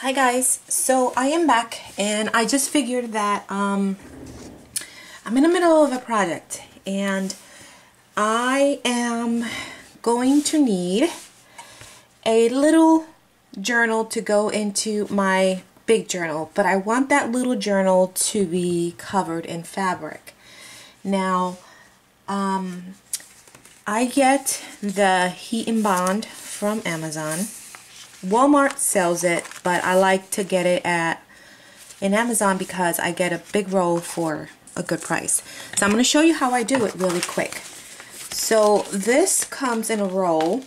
Hi guys, so I am back and I just figured that I'm in the middle of a project and I am going to need a little journal to go into my big journal, but I want that little journal to be covered in fabric. Now I get the Heat'n Bond from Amazon. Walmart sells it, but I like to get it in Amazon because I get a big roll for a good price. So I'm going to show you how I do it really quick. So this comes in a roll.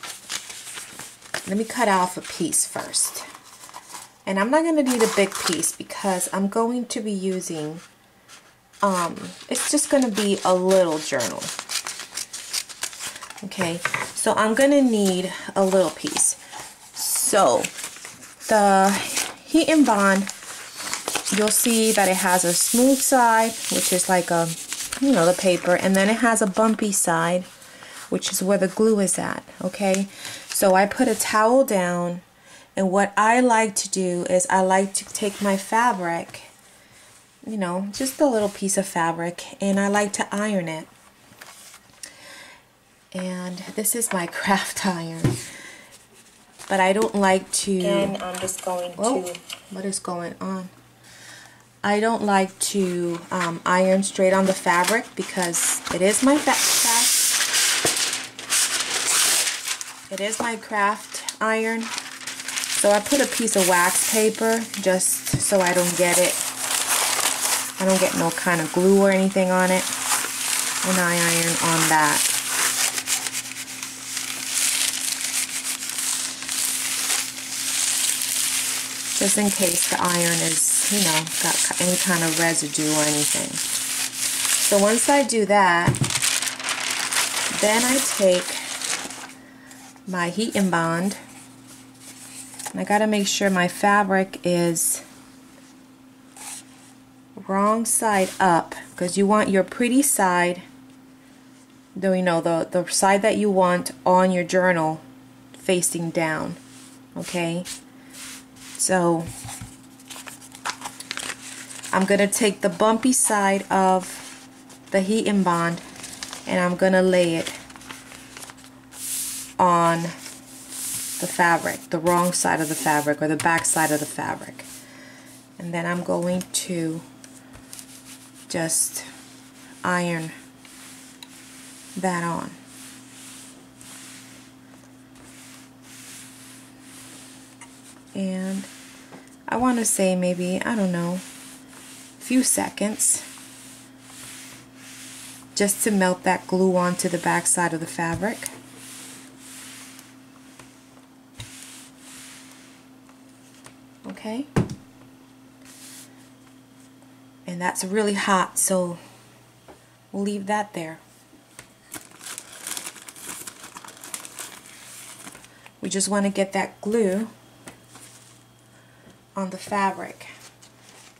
Let me cut off a piece first. And I'm not going to need a big piece because I'm going to be using, it's just going to be a little journal. Okay, so I'm going to need a little piece. So the Heat'n Bond, you'll see that it has a smooth side, which is like a, you know, the paper, and then it has a bumpy side, which is where the glue is at, okay? So I put a towel down, and what I like to do is I like to take my fabric, you know, just a little piece of fabric, and I like to iron it. And this is my craft iron. But I don't like to. And I'm just going to. What is going on? I don't like to iron straight on the fabric because it is my craft. It is my craft iron. So I put a piece of wax paper just so I don't get it. I don't get no kind of glue or anything on it, and I iron on that. Just in case the iron is, you know, got any kind of residue or anything. So once I do that, then I take my Heat'n Bond, and I gotta make sure my fabric is wrong side up, because you want your pretty side, though, you know, the side that you want on your journal facing down, okay? So I'm going to take the bumpy side of the Heat'n Bond and I'm going to lay it on the fabric, the wrong side of the fabric or the back side of the fabric. And then I'm going to just iron that on. And I want to say maybe, I don't know, a few seconds just to melt that glue onto the back side of the fabric. Okay, and that's really hot, so we'll leave that there. We just want to get that glue on the fabric.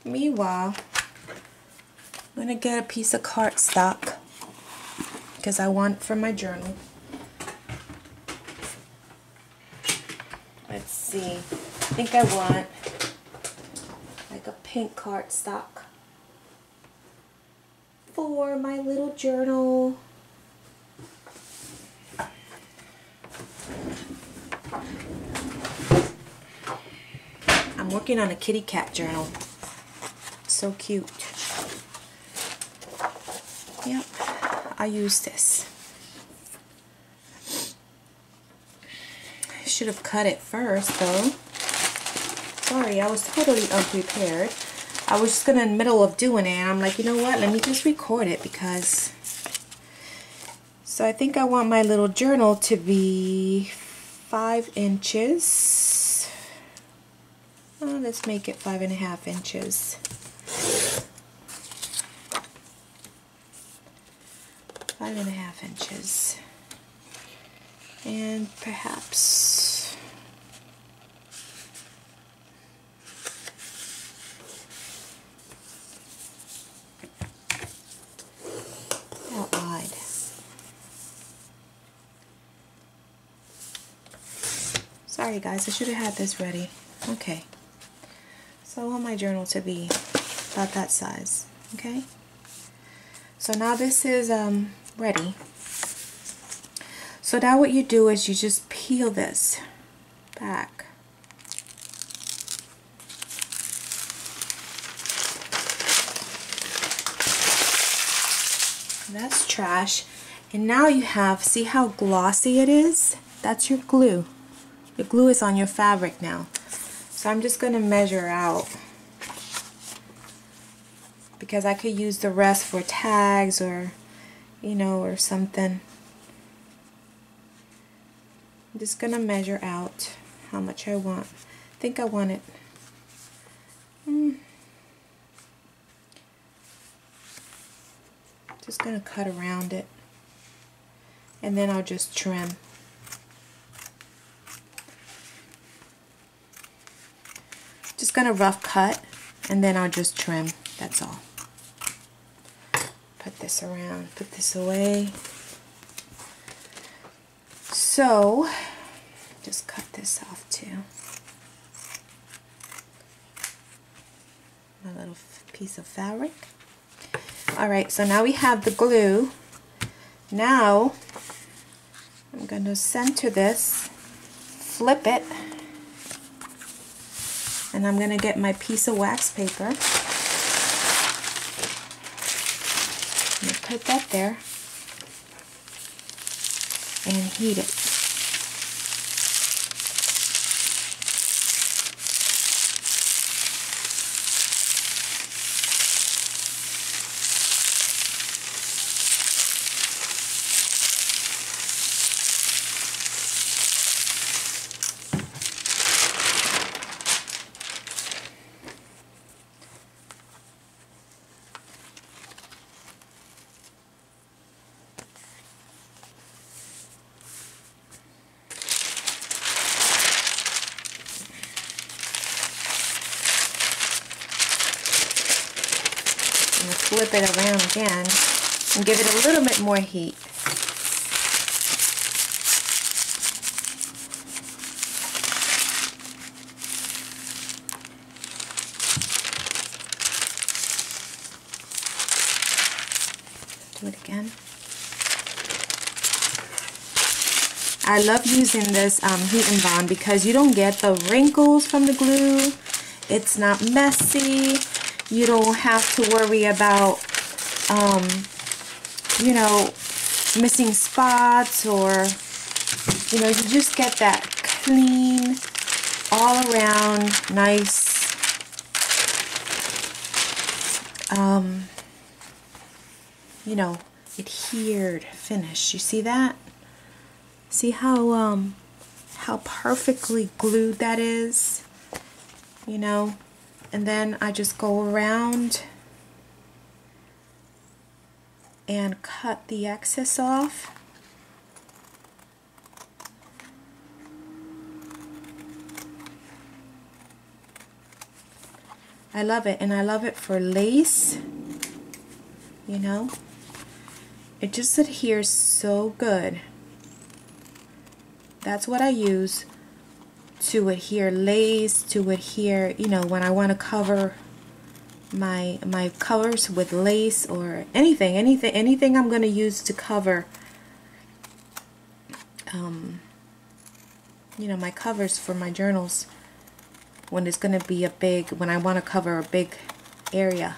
Meanwhile, I'm going to get a piece of cardstock because I want it for my journal. Let's see, I think I want like a pink cardstock for my little journal. I'm working on a kitty cat journal. So cute. Yep, I use this. I should have cut it first though. Sorry, I was totally unprepared. I was just in the middle of doing it and I'm like, you know what, let me just record it because... So I think I want my little journal to be 5 inches. Let's make it 5.5 inches. 5.5 inches. And perhaps how wide. Sorry guys, I should have had this ready. Okay. So I want my journal to be about that size, okay? So now this is ready. So now what you do is you just peel this back. That's trash. And now you have, see how glossy it is? That's your glue. The glue is on your fabric now. So I'm just going to measure out, because I could use the rest for tags or, you know, or something. I'm just going to measure out how much I want. I think I want it. Just going to cut around it, and then I'll just trim. Just going to rough cut, and then I'll just trim. That's all. Put this around, put this away. So, just cut this off too. My little piece of fabric. Alright, so now we have the glue. Now I'm going to center this, flip it, and I'm going to get my piece of wax paper. I'm going to put that there and heat it. Flip it around again and give it a little bit more heat. Do it again. I love using this Heat'n Bond because you don't get the wrinkles from the glue. It's not messy. You don't have to worry about, you know, missing spots, or, you know, you just get that clean, all around, nice, you know, adhered finish. You see that? See how perfectly glued that is, you know? And then I just go around and cut the excess off. I love it, and I love it for lace, you know. It just adheres so good. That's what I use to adhere lace, to adhere, you know, when I want to cover my covers with lace or anything I'm going to use to cover, you know, my covers for my journals, when it's going to be when I want to cover a big area,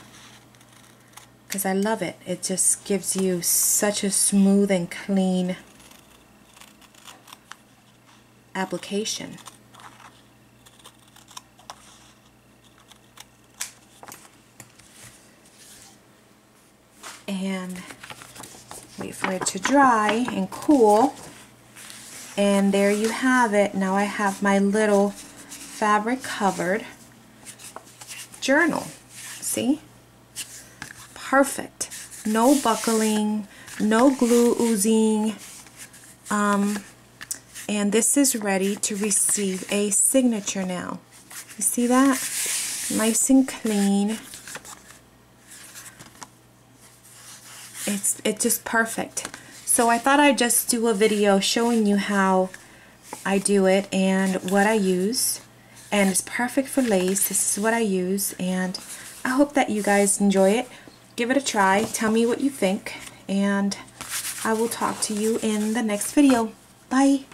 because I love it. It just gives you such a smooth and clean application. And wait for it to dry and cool, and there you have it. Now I have my little fabric covered journal. See? Perfect. No buckling, no glue oozing, and this is ready to receive a signature now. You see that? Nice and clean. It's just perfect. So I thought I'd just do a video showing you how I do it and what I use. and it's perfect for lace. This is what I use, and I hope that you guys enjoy it. Give it a try, tell me what you think, and I will talk to you in the next video. Bye!